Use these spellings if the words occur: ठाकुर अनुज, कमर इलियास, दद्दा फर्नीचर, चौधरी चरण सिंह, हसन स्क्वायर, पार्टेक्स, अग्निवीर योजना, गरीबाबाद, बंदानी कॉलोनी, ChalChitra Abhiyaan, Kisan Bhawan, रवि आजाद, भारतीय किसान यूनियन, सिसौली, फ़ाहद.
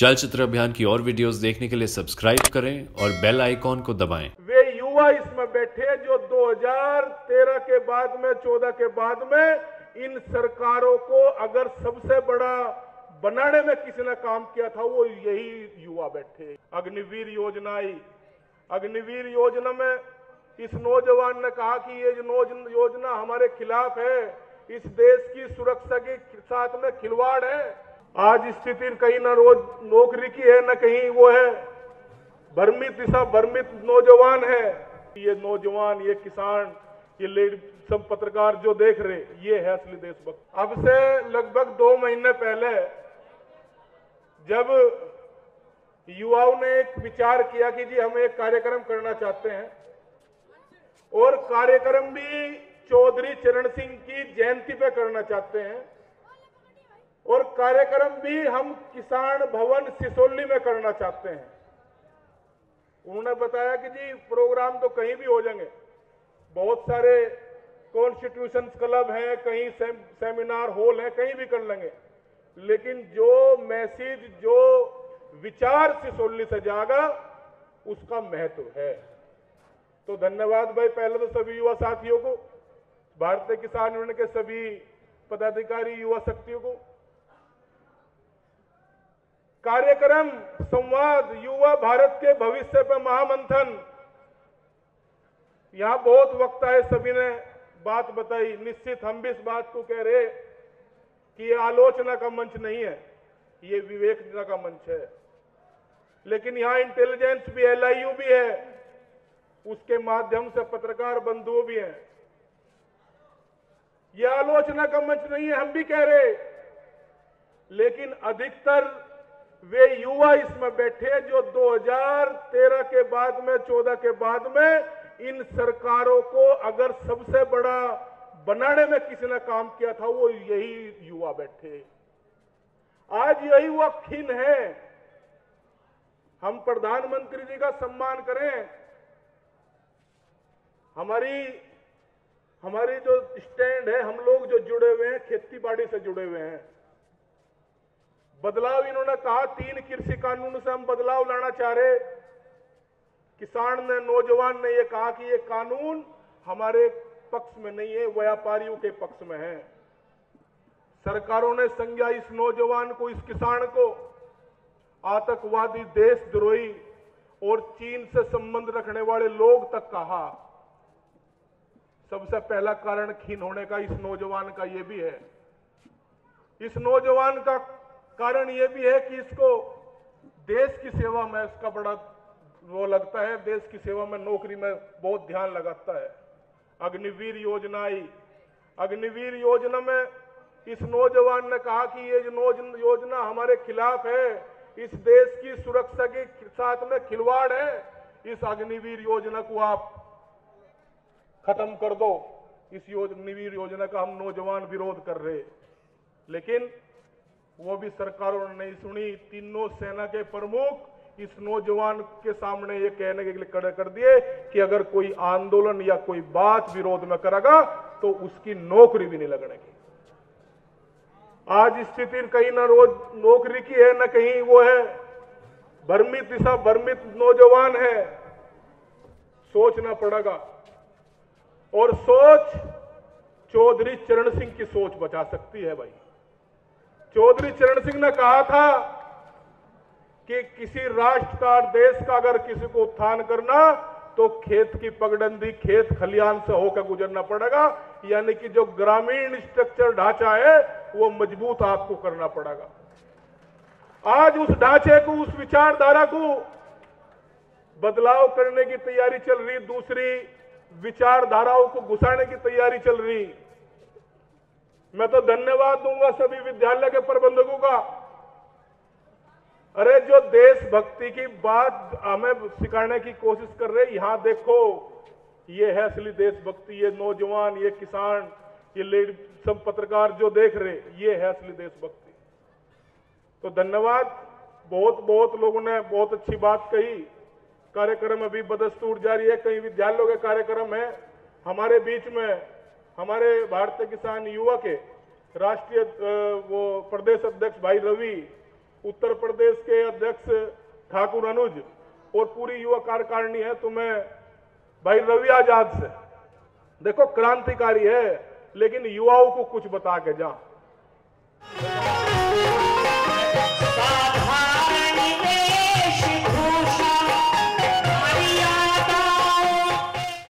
चलचित्र अभियान की और वीडियोस देखने के लिए सब्सक्राइब करें और बेल आइकॉन को दबाएं। वे युवा इसमें बैठे जो 2013 के बाद में 14 के बाद में इन सरकारों को अगर सबसे बड़ा बनाने में किसी ने काम किया था वो यही युवा बैठे। अग्निवीर योजना आई। अग्निवीर योजना में इस नौजवान ने कहा कि ये योजना हमारे खिलाफ है, इस देश की सुरक्षा के साथ में खिलवाड़ है। आज स्थिति कहीं ना रोज नौकरी की है ना कहीं वो है, भ्रमित नौजवान है। ये नौजवान, ये किसान, ये लेडी, सब पत्रकार जो देख रहे, ये है असली देशभक्त। अब से लगभग 2 महीने पहले जब युवाओं ने एक विचार किया कि जी हम एक कार्यक्रम करना चाहते हैं, और कार्यक्रम भी चौधरी चरण सिंह की जयंती पे करना चाहते हैं, और कार्यक्रम भी हम किसान भवन सिसौली में करना चाहते हैं। उन्होंने बताया कि जी प्रोग्राम तो कहीं भी हो जाएंगे, बहुत सारे कॉन्स्टिट्यूशन क्लब हैं, कहीं सेमिनार हॉल हैं, कहीं भी कर लेंगे, लेकिन जो मैसेज, जो विचार सिसौली से जाएगा उसका महत्व है। तो धन्यवाद भाई, पहले तो सभी युवा साथियों को, भारतीय किसान यूनियन के सभी पदाधिकारी, युवा शक्तियों को। कार्यक्रम संवाद युवा भारत के भविष्य पर महामंथन, यहां बहुत वक्त आए, सभी ने बात बताई। निश्चित हम भी इस बात को कह रहे कि ये आलोचना का मंच नहीं है, ये विवेचना का मंच है। लेकिन यहाँ इंटेलिजेंस भी, LIU भी है, उसके माध्यम से पत्रकार बंधु भी हैं। ये आलोचना का मंच नहीं है, हम भी कह रहे, लेकिन अधिकतर वे युवा इसमें बैठे जो 2013 के बाद में 14 के बाद में इन सरकारों को अगर सबसे बड़ा बनाने में किसी ने काम किया था वो यही युवा बैठे। आज यही वो खिन है। हम प्रधानमंत्री जी का सम्मान करें। हमारी जो स्टैंड है, हम लोग जो जुड़े हुए हैं, खेती बाड़ी से जुड़े हुए हैं। बदलाव इन्होंने कहा 3 कृषि कानून से हम बदलाव लाना चाह रहे। किसान ने, नौजवान ने ये कहा कि ये कानून हमारे पक्ष में नहीं है, व्यापारियों के पक्ष में है। सरकारों ने संज्ञा इस नौजवान को, इस किसान को आतंकवादी, देशद्रोही और चीन से संबंध रखने वाले लोग तक कहा। सबसे पहला कारण खीन होने का इस नौजवान का ये भी है। इस नौजवान का कारण ये भी है कि इसको देश की सेवा में इसका बड़ा वो लगता है, देश की सेवा में, नौकरी में बहुत ध्यान लगाता है। अग्निवीर योजना आई। अग्निवीर योजना में इस नौजवान ने कहा कि ये योजना हमारे खिलाफ है, इस देश की सुरक्षा के साथ में खिलवाड़ है। इस अग्निवीर योजना को आप खत्म कर दो। इस अग्निवीर योजना का हम नौजवान विरोध कर रहे, लेकिन वो भी सरकारों ने नहीं सुनी। तीनों सेना के प्रमुख इस नौजवान के सामने ये कहने के लिए खड़े कर दिए कि अगर कोई आंदोलन या कोई बात विरोध में करेगा तो उसकी नौकरी भी नहीं लगने की। आज स्थिति कहीं ना रोज नौकरी की है ना कहीं वो है, भ्रमित नौजवान है। सोचना पड़ेगा, और सोच चौधरी चरण सिंह की सोच बचा सकती है भाई। चौधरी चरण सिंह ने कहा था कि किसी राष्ट्र का, देश का अगर किसी को उत्थान करना तो खेत की पगडंडी, खेत खलिहान से होकर गुजरना पड़ेगा, यानी कि जो ग्रामीण स्ट्रक्चर ढांचा है वो मजबूत आपको करना पड़ेगा। आज उस ढांचे को, उस विचारधारा को बदलाव करने की तैयारी चल रही, दूसरी विचारधाराओं को घुसाने की तैयारी चल रही। मैं तो धन्यवाद दूंगा सभी विद्यालय के प्रबंधकों का। अरे जो देशभक्ति की बात हमें सिखाने की कोशिश कर रहे, यहां देखो ये है असली देशभक्ति। ये नौजवान, ये किसान, ये लेडी, सब पत्रकार जो देख रहे, ये है असली देशभक्ति। तो धन्यवाद। बहुत बहुत लोगों ने बहुत अच्छी बात कही। कार्यक्रम अभी बदस्तूर जारी है, कई विद्यालयों के कार्यक्रम है। हमारे बीच में हमारे भारतीय किसान युवा के राष्ट्रीय वो प्रदेश अध्यक्ष भाई रवि उत्तर प्रदेश के अध्यक्ष ठाकुर अनुज और पूरी युवा कार्यकारिणी है। तो मैं भाई रवि आजाद से, देखो क्रांतिकारी है लेकिन युवाओं को कुछ बता के जा।